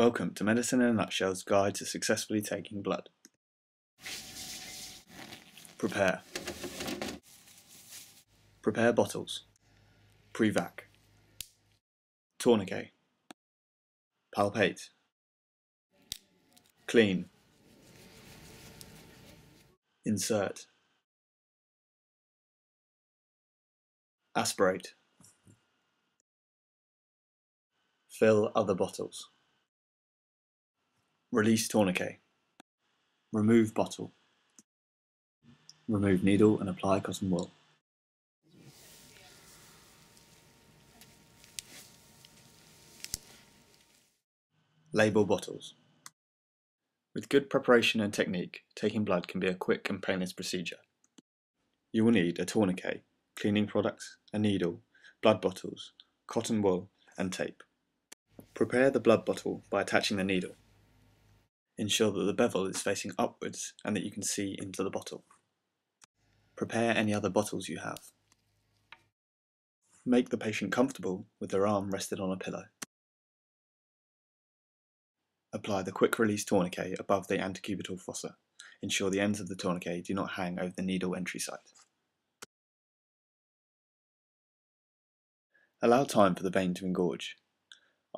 Welcome to Medicine in a Nutshell's Guide to Successfully Taking Blood. Prepare. Prepare bottles. Pre-vac. Tourniquet. Palpate. Clean. Insert. Aspirate. Fill other bottles. Release tourniquet. Remove bottle. Remove needle and apply cotton wool. Label bottles. With good preparation and technique, taking blood can be a quick and painless procedure. You will need a tourniquet, cleaning products, a needle, blood bottles, cotton wool, and tape. Prepare the blood bottle by attaching the needle. Ensure that the bevel is facing upwards and that you can see into the bottle. Prepare any other bottles you have. Make the patient comfortable with their arm rested on a pillow. Apply the quick-release tourniquet above the antecubital fossa. Ensure the ends of the tourniquet do not hang over the needle entry site. Allow time for the vein to engorge.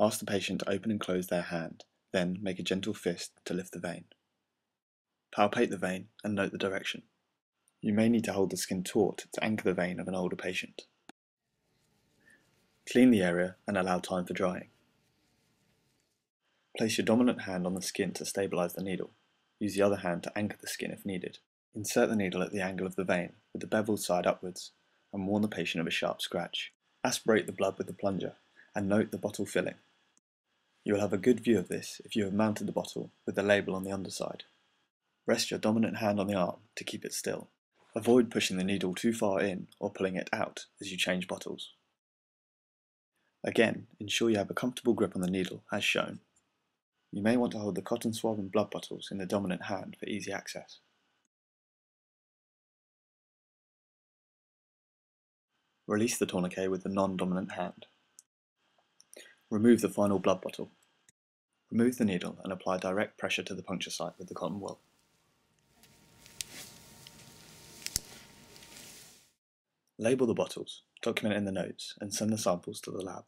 Ask the patient to open and close their hand. Then make a gentle fist to lift the vein. Palpate the vein and note the direction. You may need to hold the skin taut to anchor the vein of an older patient. Clean the area and allow time for drying. Place your dominant hand on the skin to stabilise the needle. Use the other hand to anchor the skin if needed. Insert the needle at the angle of the vein, with the beveled side upwards, and warn the patient of a sharp scratch. Aspirate the blood with the plunger, and note the bottle filling. You will have a good view of this if you have mounted the bottle with the label on the underside. Rest your dominant hand on the arm to keep it still. Avoid pushing the needle too far in or pulling it out as you change bottles. Again, ensure you have a comfortable grip on the needle as shown. You may want to hold the cotton swab and blood bottles in the dominant hand for easy access. Release the tourniquet with the non-dominant hand. Remove the final blood bottle. Remove the needle and apply direct pressure to the puncture site with the cotton wool. Label the bottles, document in the notes, and send the samples to the lab.